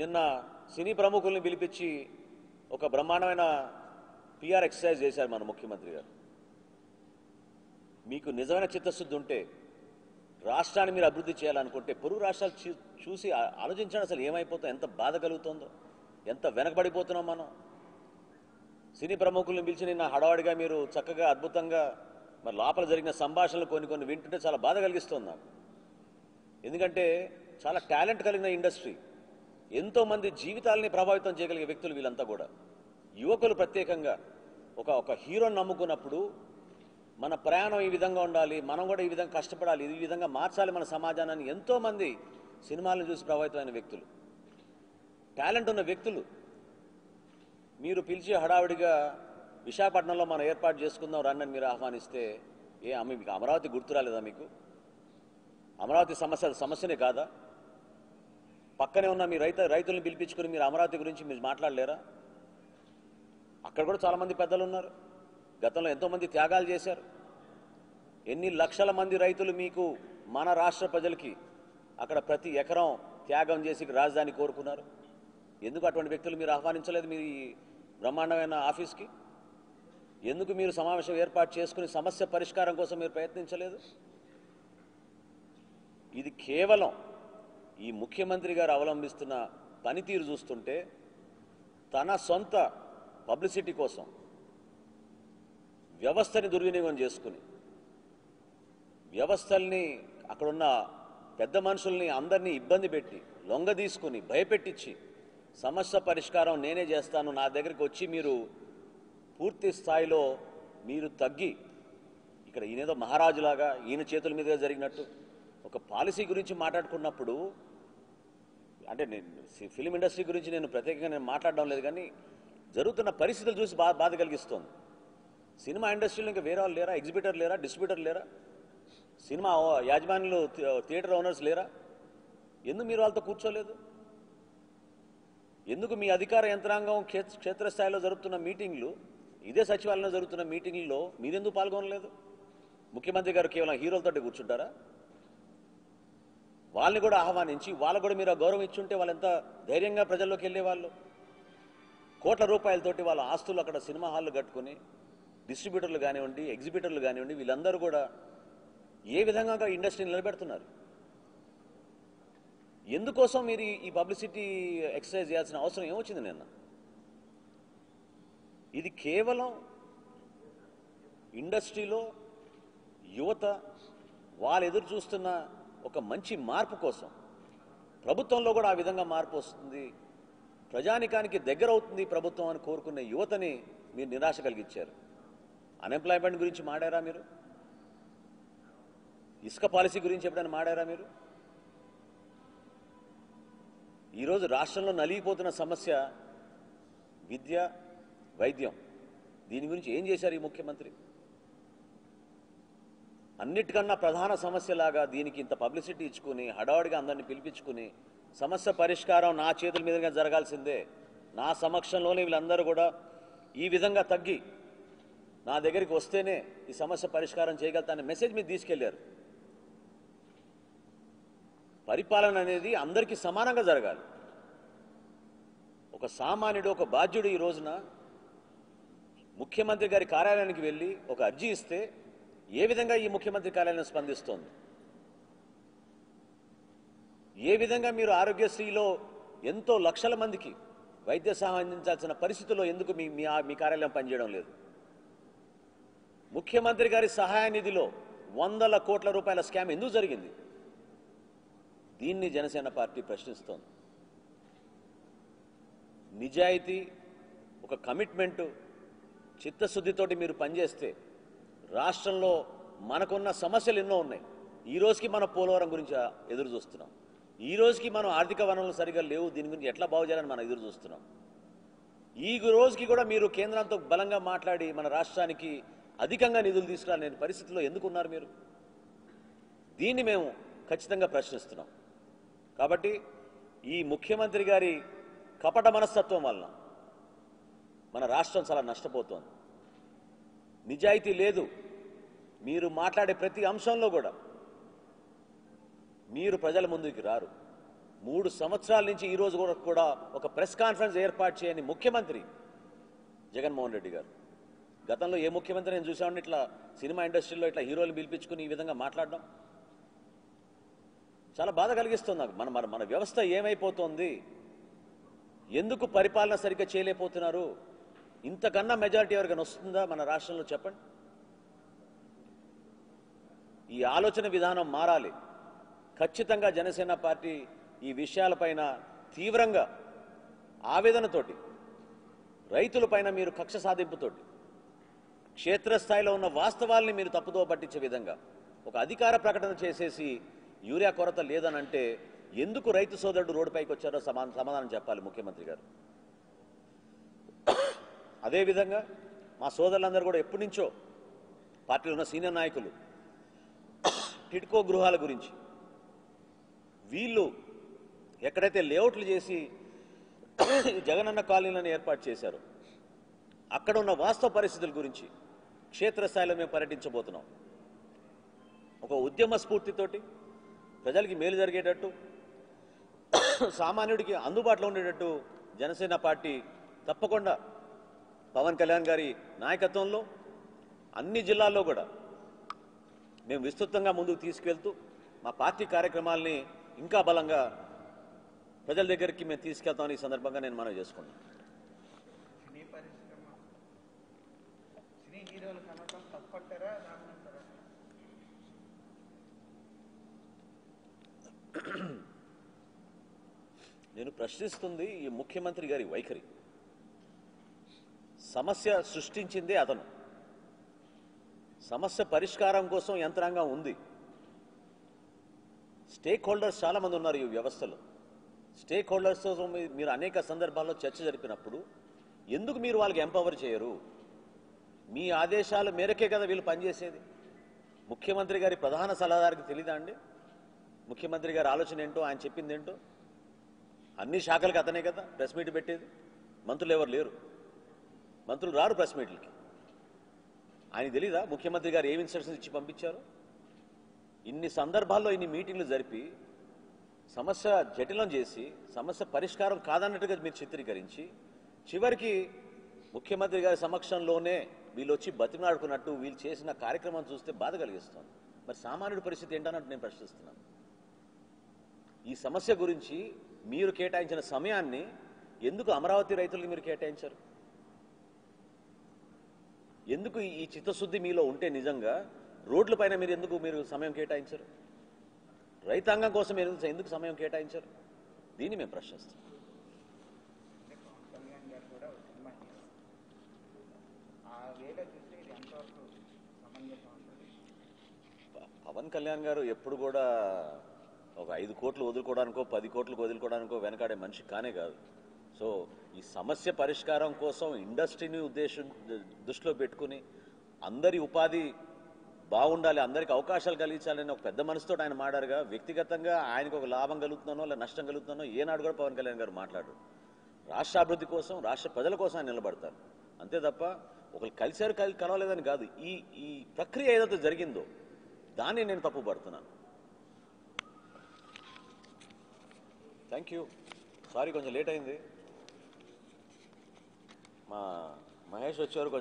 నిన్న సినీ ప్రముఖుల్ని పిలిపించి ఒక బ్రహ్మాండమైన పిఆర్ ఎక్సర్సైజ్ చేశారు మన ముఖ్యమంత్రి గారు. మీకు నిజమైన చిత్తశుద్ధి ఉంటే రాష్ట్రాన్ని మీరు అభివృద్ధి చేయాలనుకుంటే పొరుగు రాష్ట్రాలు చూసి ఆలోచించండి, అసలు ఏమైపోతుందో, ఎంత బాధ కలుగుతుందో, ఎంత వెనకబడిపోతున్నాం మనం. సినీ ప్రముఖుల్ని పిలిచి నిన్న హడావాడిగా మీరు చక్కగా అద్భుతంగా మరి లోపల జరిగిన సంభాషణలు కొన్ని వింటుంటే చాలా బాధ కలిగిస్తుంది నాకు. ఎందుకంటే చాలా టాలెంట్ కలిగిన ఇండస్ట్రీ, ఎంతోమంది జీవితాలని ప్రభావితం చేయగలిగే వ్యక్తులు వీళ్ళంతా కూడా. యువకులు ప్రత్యేకంగా ఒక హీరోని నమ్ముకున్నప్పుడు మన ప్రయాణం ఈ విధంగా ఉండాలి, మనం కూడా ఈ విధంగా కష్టపడాలి, ఈ విధంగా మార్చాలి మన సమాజాన్ని, ఎంతోమంది సినిమాలను చూసి ప్రభావితమైన వ్యక్తులు, టాలెంట్ ఉన్న వ్యక్తులు. మీరు పిలిచి హడావిడిగా విశాఖపట్నంలో మనం ఏర్పాటు చేసుకుందాం రండి అని మీరు ఆహ్వానిస్తే, మీకు అమరావతి గుర్తు రాలేదా? మీకు అమరావతి సమస్యనే కాదా? పక్కనే ఉన్న మీ రైతులను పిలిపించుకుని మీరు అమరావతి గురించి మీరు మాట్లాడలేరా? అక్కడ కూడా చాలామంది పెద్దలు ఉన్నారు, గతంలో ఎంతోమంది త్యాగాలు చేశారు. ఎన్ని లక్షల మంది రైతులు మీకు, మన రాష్ట్ర ప్రజలకి అక్కడ ప్రతి ఎకరం త్యాగం చేసి రాజధాని కోరుకున్నారు. ఎందుకు అటువంటి వ్యక్తులు మీరు ఆహ్వానించలేదు మీ బ్రహ్మాండమైన ఆఫీస్కి? ఎందుకు మీరు సమావేశం ఏర్పాటు చేసుకుని సమస్య పరిష్కారం కోసం మీరు ప్రయత్నించలేదు? ఇది కేవలం ఈ ముఖ్యమంత్రి గారు అవలంబిస్తున్న పనితీరు చూస్తుంటే తన సొంత పబ్లిసిటీ కోసం వ్యవస్థని దుర్వినియోగం చేసుకుని, వ్యవస్థల్ని అక్కడున్న పెద్ద మనుషుల్ని అందరినీ ఇబ్బంది పెట్టి, లొంగ తీసుకుని, భయపెట్టించి సమస్య పరిష్కారం నేనే చేస్తాను, నా దగ్గరికి వచ్చి మీరు పూర్తి స్థాయిలో మీరు తగ్గి, ఇక్కడ ఈయనేదో మహారాజులాగా ఈయన చేతుల మీదుగా జరిగినట్టు ఒక పాలసీ గురించి మాట్లాడుకున్నప్పుడు, అంటే నేను ఫిలిం ఇండస్ట్రీ గురించి నేను ప్రత్యేకంగా మాట్లాడడం లేదు, కానీ జరుగుతున్న పరిస్థితులు చూసి బాధ కలిగిస్తోంది. సినిమా ఇండస్ట్రీలో ఇంకా వేరే వాళ్ళు లేరా? ఎగ్జిబిటర్ లేరా? డిస్ట్రిబ్యూటర్ లేరా? సినిమా యాజమాన్యులు, థియేటర్ ఓనర్స్ లేరా? ఎందుకు మీరు వాళ్ళతో కూర్చోలేదు? ఎందుకు మీ అధికార యంత్రాంగం క్షేత్రస్థాయిలో జరుగుతున్న మీటింగ్లు, ఇదే సచివాలయంలో జరుగుతున్న మీటింగ్లలో మీరెందుకు పాల్గొనలేదు? ముఖ్యమంత్రి గారు కేవలం హీరోలతో కూర్చుంటారా? వాళ్ళని కూడా ఆహ్వానించి వాళ్ళకు కూడా మీరు గౌరవం ఇచ్చుంటే వాళ్ళు ఎంత ధైర్యంగా ప్రజల్లోకి వెళ్ళేవాళ్ళు. కోట్ల రూపాయలతోటి వాళ్ళ ఆస్తులు అక్కడ సినిమా హాళ్ళు కట్టుకుని, డిస్ట్రిబ్యూటర్లు కానివ్వండి, ఎగ్జిబిటర్లు కానివ్వండి, వీళ్ళందరూ కూడా ఏ విధంగా ఇండస్ట్రీని నిలబెడుతున్నారు? ఎందుకోసం మీరు ఈ పబ్లిసిటీ ఎక్సర్సైజ్ చేయాల్సిన అవసరం ఏమొచ్చింది నిన్న? ఇది కేవలం ఇండస్ట్రీలో యువత వాళ్ళు ఎదురు చూస్తున్న ఒక మంచి మార్పు కోసం, ప్రభుత్వంలో కూడా ఆ విధంగా మార్పు వస్తుంది, ప్రజానికానికి దగ్గర అవుతుంది ప్రభుత్వం అని కోరుకునే యువతని మీరు నిరాశ కలిగించారు. అన్ఎంప్లాయ్మెంట్ గురించి మాట్లాడారా మీరు? ఇసుక పాలసీ గురించి ఎప్పుడైనా మాట్లాడారా మీరు? ఈరోజు రాష్ట్రంలో నలిగిపోతున్న సమస్య విద్య, వైద్యం. దీని గురించి ఏం చేశారు ఈ ముఖ్యమంత్రి? అన్నిటికన్నా ప్రధాన సమస్యలాగా దీనికి ఇంత పబ్లిసిటీ ఇచ్చుకుని హడావుడిగా అందరినీ పిలిపించుకుని సమస్య పరిష్కారం నా చేతుల మీదుగా జరగాల్సిందే, నా సమక్షంలోనే వీళ్ళందరూ కూడా ఈ విధంగా తగ్గి నా దగ్గరికి వస్తేనే ఈ సమస్య పరిష్కారం చేయగలుగుతా అనే మెసేజ్ మీద తీసుకెళ్లారు. పరిపాలన అనేది అందరికీ సమానంగా జరగాలి. ఒక సామాన్యుడు, ఒక బాధ్యుడు ఈ రోజున ముఖ్యమంత్రి గారి కార్యాలయానికి వెళ్ళి ఒక అర్జీ ఇస్తే ఏ విధంగా ఈ ముఖ్యమంత్రి కార్యాలయం స్పందిస్తోంది? ఏ విధంగా మీరు ఆరోగ్యశ్రీలో ఎంతో లక్షల మందికి వైద్య సహాయం అందించాల్సిన పరిస్థితుల్లో ఎందుకు మీ కార్యాలయం పనిచేయడం లేదు? ముఖ్యమంత్రి గారి సహాయ నిధిలో 100 కోట్ల రూపాయల స్కామ్ ఎందుకు జరిగింది? దీన్ని జనసేన పార్టీ ప్రశ్నిస్తోంది. నిజాయితీ, ఒక కమిట్మెంటు, చిత్తశుద్ధితోటి మీరు పనిచేస్తే రాష్ట్రంలో మనకున్న సమస్యలు ఎన్నో ఉన్నాయి. ఈ రోజుకి మనం పోలవరం గురించి ఎదురు చూస్తున్నాం, ఈ రోజుకి మనం ఆర్థిక వనరులు సరిగా లేవు, దీని గురించి ఎట్లా బాగు చేయాలని మనం ఎదురు చూస్తున్నాం. ఈ రోజుకి కూడా మీరు కేంద్రంతో బలంగా మాట్లాడి మన రాష్ట్రానికి అధికంగా నిధులు తీసుకురాలేని పరిస్థితిలో ఎందుకున్నారు మీరు? దీన్ని మేము ఖచ్చితంగా ప్రశ్నిస్తున్నాం. కాబట్టి ఈ ముఖ్యమంత్రి గారి కపట మనస్తత్వం వలన మన రాష్ట్రం చాలా నష్టపోతోంది. నిజాయితీ లేదు. మీరు మాట్లాడే ప్రతి అంశంలో కూడా మీరు ప్రజల ముందుకి రారు. మూడు సంవత్సరాల నుంచి ఈ రోజు వరకు కూడా ఒక ప్రెస్ కాన్ఫరెన్స్ ఏర్పాటు చేయని ముఖ్యమంత్రి జగన్మోహన్ రెడ్డి గారు. గతంలో ఏ ముఖ్యమంత్రి నేను చూశాను ఇట్లా సినిమా ఇండస్ట్రీలో ఇట్లా హీరోలు పిలిపించుకుని ఈ విధంగా మాట్లాడడం చాలా బాధ కలిగిస్తుంది నాకు. మన వ్యవస్థ ఏమైపోతుంది, ఎందుకు పరిపాలన సరిగ్గా చేయలేకపోతున్నారు? ఇంతకన్నా మెజారిటీ ఎవరికైనా వస్తుందా మన రాష్ట్రంలో? చెప్పండి. ఈ ఆలోచన విధానం మారాలి. ఖచ్చితంగా జనసేన పార్టీ ఈ విషయాలపైన తీవ్రంగా ఆవేదనతోటి, రైతులపైన మీరు కక్ష సాధింపుతోటి, క్షేత్రస్థాయిలో ఉన్న వాస్తవాల్ని మీరు తప్పుదో పట్టించే విధంగా ఒక అధికార ప్రకటన చేసేసి యూరియా కొరత లేదనంటే ఎందుకు రైతు సోదరుడు రోడ్డుపైకి వచ్చారో సమాధానం చెప్పాలి ముఖ్యమంత్రి గారు. అదేవిధంగా మా సోదరులందరూ కూడా ఎప్పటి నుంచో పార్టీలో ఉన్న సీనియర్ నాయకులు టిడ్కో గృహాల గురించి, వీళ్ళు ఎక్కడైతే లేఅవుట్లు చేసి జగనన్న కాలనీలను ఏర్పాటు చేశారు అక్కడ ఉన్న వాస్తవ పరిస్థితుల గురించి క్షేత్రస్థాయిలో మేము పర్యటించబోతున్నాం. ఒక ఉద్యమ స్ఫూర్తితోటి ప్రజలకి మేలు జరిగేటట్టు, సామాన్యుడికి అందుబాటులో ఉండేటట్టు జనసేన పార్టీ తప్పకుండా పవన్ కళ్యాణ్ గారి నాయకత్వంలో అన్ని జిల్లాల్లో కూడా మేము విస్తృతంగా ముందుకు తీసుకెళ్తూ మా పార్టీ కార్యక్రమాలని ఇంకా బలంగా ప్రజల దగ్గరికి మేము తీసుకెళ్తామని ఈ సందర్భంగా నేను మనవి చేసుకున్నాను. నేను ప్రశ్నిస్తుంది ఈ ముఖ్యమంత్రి గారి వైఖరి. సమస్య సృష్టించిందే అతను, సమస్య పరిష్కారం కోసం యంత్రాంగం ఉంది. స్టేక్ హోల్డర్స్ చాలామంది ఉన్నారు ఈ వ్యవస్థలో. స్టేక్ హోల్డర్స్తో మీరు అనేక సందర్భాల్లో చర్చ జరిపినప్పుడు ఎందుకు మీరు వాళ్ళకి ఎంపవర్ చేయరు? మీ ఆదేశాల మేరకే కదా వీళ్ళు పనిచేసేది. ముఖ్యమంత్రి గారి ప్రధాన సలహాదారుకి తెలీదా అండి ముఖ్యమంత్రి గారి ఆలోచన ఏంటో, ఆయన చెప్పింది ఏంటో? అన్ని శాఖలకు అతనే కదా ప్రెస్ మీట్ పెట్టేది. మంత్రులు ఎవరు లేరు, మంత్రులు రారు ప్రెస్ మీట్లకి. ఆయన తెలీదా ముఖ్యమంత్రి గారు ఏమి ఇన్స్ట్రక్షన్స్ ఇచ్చి పంపించారు? ఇన్ని సందర్భాల్లో ఇన్ని మీటింగ్లు జరిపి సమస్య జటిలం చేసి సమస్య పరిష్కారం కాదన్నట్టుగా మీరు చిత్రీకరించి చివరికి ముఖ్యమంత్రి గారి సమక్షంలోనే వీళ్ళు వచ్చి బతిమలాడుకున్నట్టు వీళ్ళు చేసిన కార్యక్రమం చూస్తే బాధ కలిగిస్తుంది. మరి సామాన్యుడి పరిస్థితి ఏంటన్నట్టు నేను ప్రశ్నిస్తున్నాను. ఈ సమస్య గురించి మీరు కేటాయించిన సమయాన్ని ఎందుకు అమరావతి రైతులకు మీరు కేటాయించారు? ఎందుకు ఈ చిత్తశుద్ధి మీలో ఉంటే నిజంగా రోడ్లపైన మీరు ఎందుకు సమయం కేటాయించరు? రైతాంగం కోసం ఎందుకు సమయం కేటాయించరు? దీన్ని మేము ప్రశ్నిస్తాం. పవన్ కళ్యాణ్ గారు ఎప్పుడు కూడా ఒక 5 కోట్లు వదులుకోవడానికో 10 కోట్లు వదులుకోవడానికో వెనకాడే మనిషి కానే కాదు. సో ఈ సమస్య పరిష్కారం కోసం ఇండస్ట్రీని దృష్టిలో పెట్టుకుని అందరి ఉపాధి బాగుండాలి, అందరికి అవకాశాలు కలిగించాలని ఒక పెద్ద మనసుతో ఆయన మాట్లాడగా వ్యక్తిగతంగా ఆయనకు ఒక లాభం కలుగుతున్నానో లేదా నష్టం కలుగుతున్నానో ఏనాడు కూడా పవన్ కళ్యాణ్ గారు మాట్లాడరు. రాష్ట్ర అభివృద్ధి కోసం, రాష్ట్ర ప్రజల కోసం ఆయన నిలబడతారు అంతే తప్ప ఒకరు కలిశారు కలవలేదని కాదు. ఈ ప్రక్రియ ఏదైతే జరిగిందో దాన్ని నేను తప్పుపడుతున్నాను. Thank you. సారీ కొంచెం లేట్ అయింది, మా మహేష్ వచ్చేవారు కొంచెం